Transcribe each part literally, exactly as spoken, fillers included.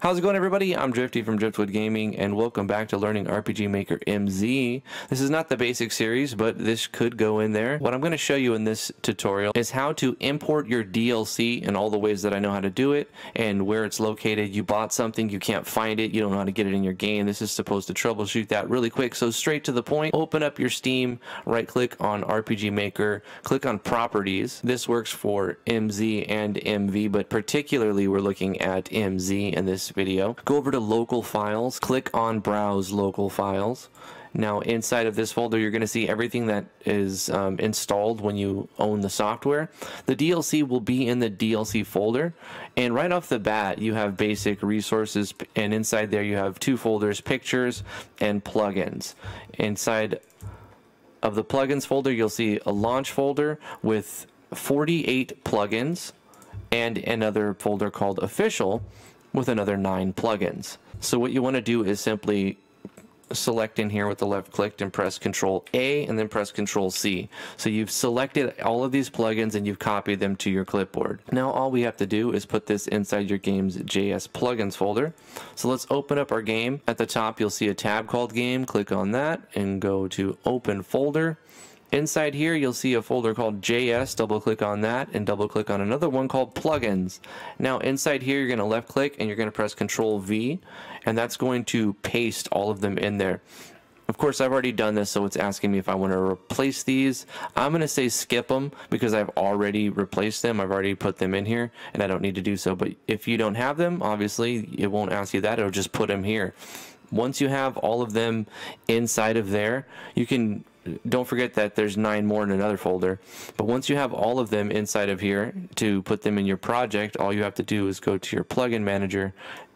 How's it going, everybody? I'm Drifty from Driftwood Gaming, and welcome back to learning R P G Maker M Z. This is not the basic series, but this could go in there. What I'm going to show you in this tutorial is how to import your D L C and all the ways that I know how to do it and where it's located. You bought something, you can't find it, you don't know how to get it in your game. This is supposed to troubleshoot that really quick, so straight to the point. Open up your Steam, right-click on R P G Maker, click on Properties. This works for M Z and M V, but particularly we're looking at M Z in this video. Go over to Local Files, click on Browse Local Files. Now inside of this folder you're going to see everything that is um, installed when you own the software. The D L C will be in the D L C folder, and right off the bat you have basic resources, and inside there you have two folders, pictures and plugins. Inside of the plugins folder you'll see a launch folder with forty-eight plugins and another folder called Official with another nine plugins. So what you want to do is simply select in here with the left click and press Control A and then press Control C. So you've selected all of these plugins and you've copied them to your clipboard. Now all we have to do is put this inside your game's J S plugins folder. So let's open up our game. At the top you'll see a tab called Game. Click on that and go to Open Folder. Inside here you'll see a folder called J S, double click on that and double click on another one called Plugins. Now inside here you're going to left click and you're going to press Control V, and that's going to paste all of them in there. Of course I've already done this, so it's asking me if I want to replace these. I'm going to say skip them because I've already replaced them. I've already put them in here and I don't need to do so, but if you don't have them, obviously it won't ask you that, it'll just put them here. Once you have all of them inside of there, you can don't forget that there's nine more in another folder, but once you have all of them inside of here, to put them in your project all you have to do is go to your plugin manager,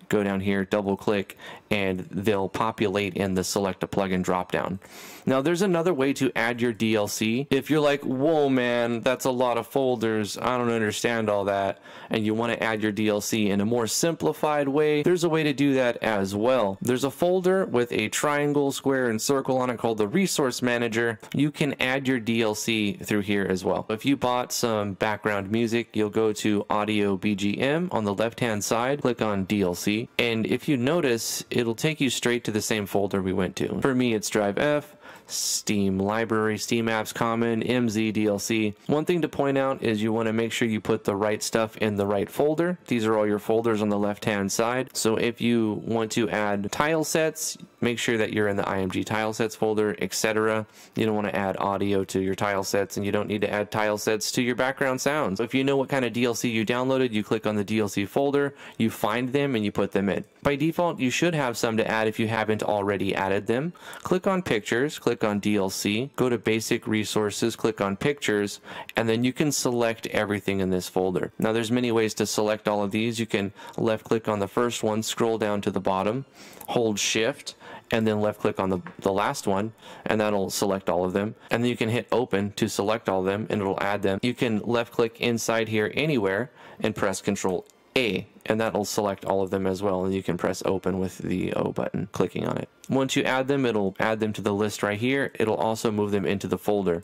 go down here, double click, and they'll populate in the select a plugin drop down. Now there's another way to add your D L C. If you're like, whoa man, that's a lot of folders, I don't understand all that, and you want to add your D L C in a more simplified way, there's a way to do that as well. There's a folder with a triangle, square, and circle on it called the Resource Manager. You can add your D L C through here as well. If you bought some background music, you'll go to Audio B G M on the left hand side, click on D L C. And if you notice, it'll take you straight to the same folder we went to. For me, it's Drive F, Steam Library, Steam Apps Common, M Z D L C. One thing to point out is you want to make sure you put the right stuff in the right folder. These are all your folders on the left-hand side. So if you want to add tile sets, make sure that you're in the I M G tile sets folder, et cetera. You don't want to add audio to your tile sets, and you don't need to add tile sets to your background sounds. If you know what kind of D L C you downloaded, you click on the D L C folder, you find them, and you put them in. By default, you should have some to add if you haven't already added them. Click on Pictures, click on D L C, go to Basic Resources, click on Pictures, and then you can select everything in this folder. Now there's many ways to select all of these. You can left click on the first one, scroll down to the bottom, hold Shift, and then left click on the, the last one, and that'll select all of them. And then you can hit Open to select all of them and it'll add them. You can left click inside here anywhere and press Control A, and that'll select all of them as well, and you can press Open with the O button, clicking on it. Once you add them, it'll add them to the list right here. It'll also move them into the folder.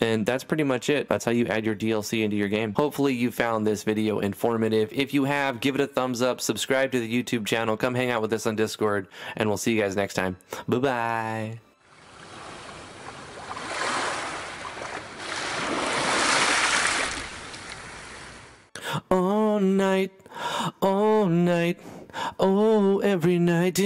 And that's pretty much it. That's how you add your D L C into your game. Hopefully you found this video informative. If you have, give it a thumbs up, subscribe to the YouTube channel, come hang out with us on Discord, and we'll see you guys next time. Bye-bye. All night, all night, oh, every night.